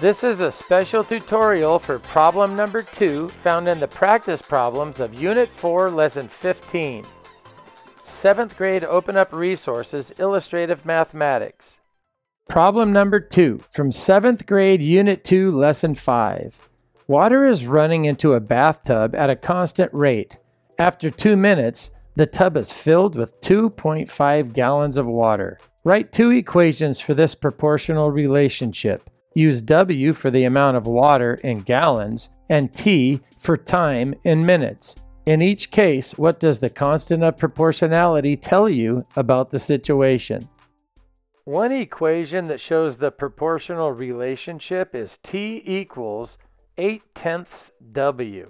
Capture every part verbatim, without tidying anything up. This is a special tutorial for problem number two found in the practice problems of Unit four, Lesson fifteen. seventh grade Open Up Resources, Illustrative Mathematics. Problem number two from seventh grade, Unit two, Lesson five. Water is running into a bathtub at a constant rate. After two minutes, the tub is filled with two point five gallons of water. Write two equations for this proportional relationship. Use W for the amount of water in gallons and T for time in minutes. In each case, what does the constant of proportionality tell you about the situation? One equation that shows the proportional relationship is T equals eight tenths W.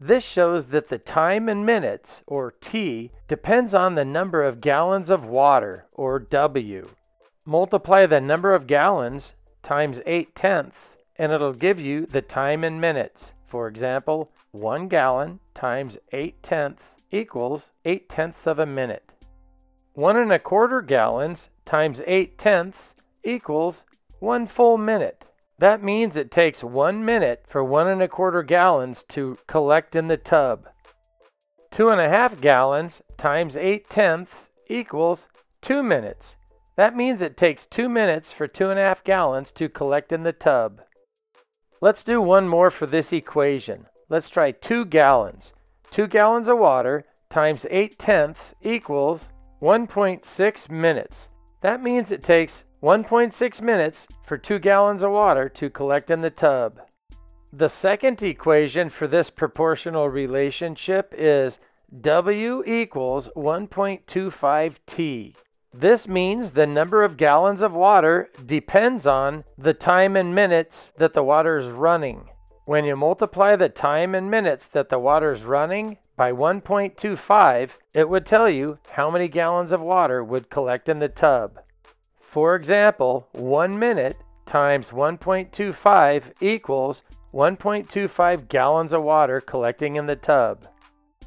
This shows that the time in minutes, or T, depends on the number of gallons of water, or W. Multiply the number of gallons times eight tenths, and it'll give you the time in minutes. For example, one gallon times eight tenths equals eight tenths of a minute. One and a quarter gallons times eight tenths equals one full minute. That means it takes one minute for one and a quarter gallons to collect in the tub. Two and a half gallons times eight tenths equals two minutes. That means it takes two minutes for two and a half gallons to collect in the tub. Let's do one more for this equation. Let's try two gallons. Two gallons of water times eight tenths equals one point six minutes. That means it takes one point six minutes for two gallons of water to collect in the tub. The second equation for this proportional relationship is W equals one point two five T. This means the number of gallons of water depends on the time in minutes that the water is running. When you multiply the time in minutes that the water is running by one point two five, it would tell you how many gallons of water would collect in the tub. For example, one minute times one point two five equals one point two five gallons of water collecting in the tub.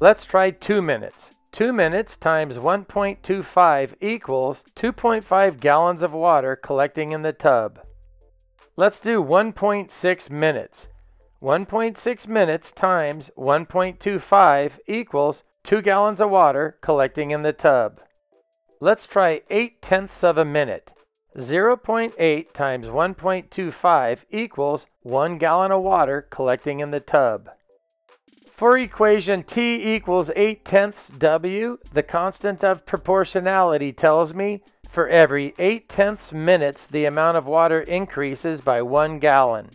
Let's try two minutes. two minutes times one point two five equals two point five gallons of water collecting in the tub. Let's do one point six minutes. one point six minutes times one point two five equals two gallons of water collecting in the tub. Let's try eight tenths of a minute. zero point eight times one point two five equals one gallon of water collecting in the tub. For equation T equals eight tenths W, the constant of proportionality tells me for every eight tenths minutes the amount of water increases by one gallon.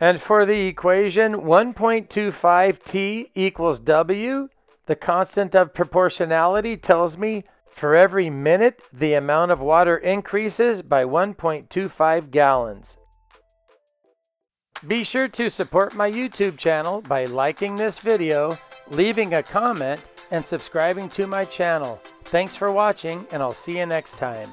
And for the equation one point two five T equals W, the constant of proportionality tells me for every minute the amount of water increases by one point two five gallons. Be sure to support my YouTube channel by liking this video, leaving a comment, and subscribing to my channel. Thanks for watching, and I'll see you next time.